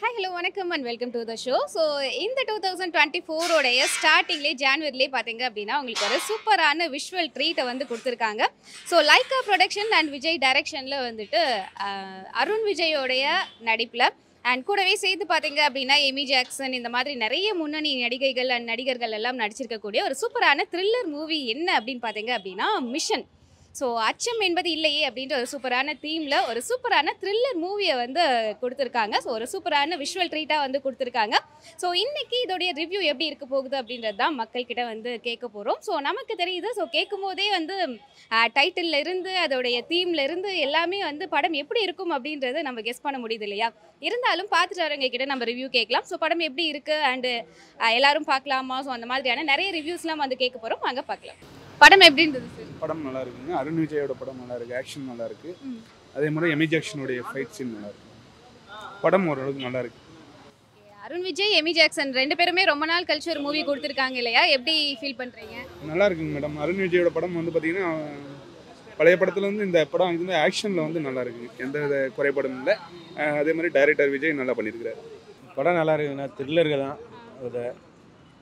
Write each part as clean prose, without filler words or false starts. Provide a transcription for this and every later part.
Hi, hello, vanakkam and welcome to the show. So, in the 2024 உடைய starting le January பாத்தீங்க அப்படினா உங்களுக்கு ஒரு சூப்பரான visual treat வந்து கொடுத்திருக்காங்க. So, Laika production and Vijay direction ல வந்துட்டு Arun Vijay உடைய நடிப்புல and கூடவே செய்து பாத்தீங்க அப்படினா Amy Jackson இந்த மாதிரி நிறைய முன்னணி நடிகைகள் and நடிகர்கள் எல்லாம் நடிச்சிருக்க கூடிய ஒரு சூப்பரான thriller movie என்ன அப்படினு பாத்தீங்க அப்படினா Mission. So, அச்சம் என்பது இல்லையே அப்படின்ற ஒரு சூப்பரான தீம்ல ஒரு சூப்பரான த்ரில்லர் மூவியை வந்து கொடுத்திருக்காங்க. சோ ஒரு சூப்பரான விஷுவல் ட்ரீட்டா வந்து கொடுத்திருக்காங்க. சோ இன்னைக்கு இதோட ரிவ்யூ எப்படி இருக்க போகுது அப்படின்றது தான் மக்கள் கிட்ட வந்து கேட்க போறோம். சோ நமக்கு தெரியுது. சோ கேட்கும்போதே வந்து டைட்டில்ல இருந்து அதோட தீம்ல இருந்து எல்லாமே வந்து படம் எப்படி இருக்கும் அப்படின்றது நம்ம கெஸ் பண்ண முடியுது இல்லையா? இருந்தாலும் பார்த்துட்டு வரவங்க கிட்ட நம்ம ரிவ்யூ கேட்கலாம். சோ படம் எப்படி இருக்கு and எல்லாரும் பார்க்கலாமா? சோ அந்த மாதிரியான நிறைய ரிவ்யூஸ்லாம் வந்து கேட்க போறோம். வாங்க பார்க்கலாம். படம் எப்படி இருந்தது சார்? படம் நல்லா இருக்குங்க. அருண் விஜயோட படம் நல்லா இருக்கு. ஆக்ஷன் நல்லா இருக்கு. அதே மாதிரி எமி ஜாக்சனோட ஃபைட் சீன் நல்லா இருக்கு. படம் ஓரளவுக்கு நல்லா இருக்கு. அருண் விஜய் எமி ஜாக்சன் ரெண்டு பேருமே ரொம்ப நாள் கல்ச்சர் மூவி கொடுத்திருக்காங்க இல்லையா? எப்படி ஃபீல் பண்றீங்க? நல்லா இருக்குங்க மேடம். அருண் விஜயோட படம் வந்து பாத்தீங்கன்னா பழைய படத்துல இருந்து இந்த படம் இது வந்து ஆக்ஷன்ல வந்து நல்லா இருக்கு. எந்தவித குறைபாடும் இல்லை. அதே மாதிரி டைரக்டர் விஜய் நல்லா பண்ணியிருக்காரு. படம் நல்லா இருக்குங்க. த்ரில்லர்கள் தான் அது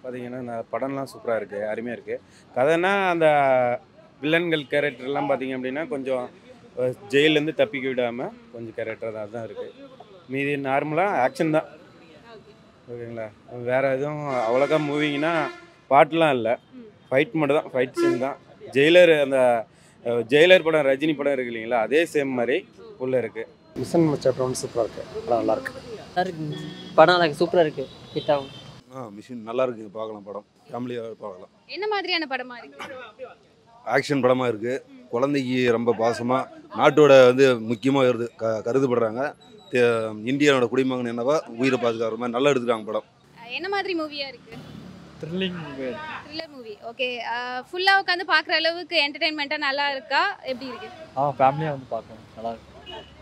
பார்த்தீங்கன்னா இந்த படம்லாம் சூப்பராக இருக்குது, அருமையாக இருக்குது. கதைன்னா அந்த வில்லன்கள் கேரக்டர்லாம் பார்த்திங்க அப்படின்னா கொஞ்சம் ஜெயிலேருந்து தப்பிக்க விடாமல் கொஞ்சம் கேரக்டர் தான் இருக்குது. மீதி நார்மலாக ஆக்ஷன் தான் ஓகேங்களா. வேறு எதுவும் அவ்வளோக்கா மூவிங்கன்னா பாட்டெலாம் இல்லை, ஃபைட் மட்டும் தான், ஃபைட் சீன் தான். ஜெயிலர் அந்த ஜெயிலர் படம் ரஜினி படம் இருக்குது இல்லைங்களா, அதே சேம் மாதிரி உள்ளே இருக்குது. மிஷன் சாப்டர் 1 சூப்பராக இருக்குது. படம் நல்லாயிருக்கு. படம் நல்லா சூப்பராக இருக்குது. ஹிட் ஆகும். மிஷின் நல்லா இருக்குங்க. பார்க்கலாம் படம். ஃபேமிலியாக பார்க்கலாம். என்ன மாதிரியான படமாக இருக்குது? ஆக்ஷன் படமாக இருக்குது. குழந்தைக்கு ரொம்ப பாசமாக நாட்டோட வந்து முக்கியமாக வருது கருதப்படுறாங்க. இந்தியாவோட குடிமகன் என்னவா உயிரை பாதுகாக்கிற மாதிரி நல்லா எடுத்துக்காங்க படம். என்ன மாதிரி மூவியாக இருக்குது? Thrilling thriller movie. ஓகே, ஃபுல்லாக உட்காந்து பார்க்குற அளவுக்கு என்டர்டெயின்மெண்ட்டாக நல்லா இருக்கா? எப்படி இருக்குது? ஃபேமிலியாக வந்து பார்க்கணும். நல்லா இருக்கு.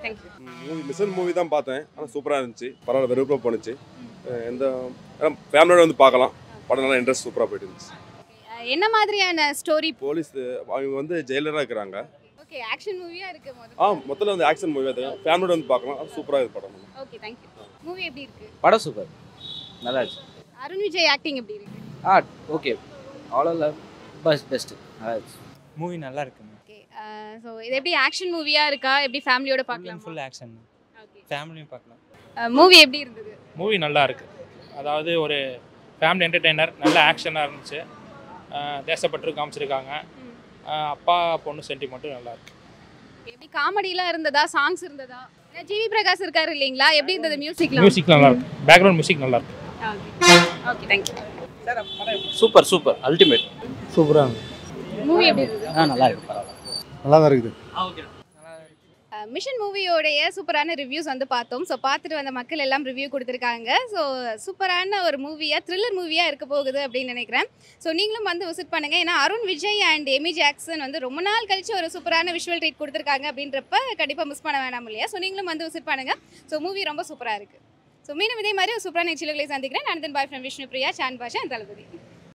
தேங்க்யூ. மூவி மிஷன் மூவி தான் பார்த்தேன். ஆனால் சூப்பராக இருந்துச்சு. பரவாயில்ல, விருப்பம் போணுச்சு. எந்த ஃபேமிலியோட வந்து பார்க்கலாம். படம் நல்லா இன்ட்ரெஸ்ட் சூப்பராக போயிட்டு இருந்துச்சு. என்ன மாதிரியான ஸ்டோரி? போலீஸ் அவங்க வந்து ஜெயிலராக இருக்கிறாங்க. ஓகே, ஆக்ஷன் மூவியாக இருக்கு. மொத்தத்தில் வந்து ஆக்ஷன் மூவியாக தான். ஃபேமிலியோட வந்து பார்க்கலாம். சூப்பராக இருக்கு படம். Okay, thank you. மூவி எப்படி இருக்கு? படம் சூப்பர், நல்லா இருக்கு. அருண் விஜய் ஆக்டிங் எப்படி இருக்கு? ஓகே, அவ்வளோ பஸ் பெஸ்ட். நல்லா இருக்கு மூவி, நல்லா இருக்கு. ஓகே, ஸோ இது எப்படி ஆக்ஷன் மூவியாக இருக்கா? எப்படி ஃபேமிலியோட பார்க்கலாம்? Full action. ஓகே, ஃபேமிலியும் பார்க்கலாம். மூவி எப்படி இருந்தது? மூவி நல்லா இருக்கு. அதாவது ஒரு ஃபேமிலி என்டர்டெய்னர். நல்ல ஆக்ஷனாக இருந்துச்சு. தேசப்பற்று காமிச்சிருக்காங்க. அப்பா பொண்ணு சென்டிமெண்ட்டும் நல்லா இருக்கு. எப்படி காமெடியெலாம் இருந்ததா? சாங்ஸ் இருந்ததா? ஜீவி பிரகாஷ் இருக்காரு இல்லைங்களா, எப்படி இருந்தது? மியூசிக் நல்லா இருக்கு. பேக்ரவுண்ட் மியூசிக் நல்லா இருக்கு. Okay, thank you sir. Super super ultimate. சூப்பராக மூவி எப்படி இருந்தது? நல்லா இருக்கு. பரவாயில்ல, நல்லா தான் இருக்குது. ஓகே, மிஷன் மூவியோடைய சூப்பரான ரிவ்யூஸ் வந்து பார்த்தோம். ஸோ பார்த்துட்டு வந்த மக்கள் எல்லாம் ரிவ்யூ கொடுத்துருக்காங்க. ஸோ சூப்பரான ஒரு மூவியாக த்ரில்லர் மூவியாக இருக்க போகுது அப்படின்னு நினைக்கிறேன். ஸோ நீங்களும் வந்து விசிட் பண்ணுங்கள். ஏன்னா Arun Vijay and Amy Jackson வந்து ரொம்ப நாள் கழிச்சு ஒரு சூப்பரான விஷுவல் ட்ரீட் கொடுத்துருக்காங்க அப்படின்றப்ப கண்டிப்பாக மிஸ் பண்ண வேணாம் இல்லையா? ஸோ நீங்களும் வந்து விசிட் பண்ணுங்கள். ஸோ மூவி ரொம்ப சூப்பராக இருக்குது. ஸோ மீண்டும் இதே மாதிரி ஒரு சூப்பரான நிகழ்ச்சிகளை சந்திக்கிறேன். நான் then bye from Vishnu Priya, San Basha, Thalapathy.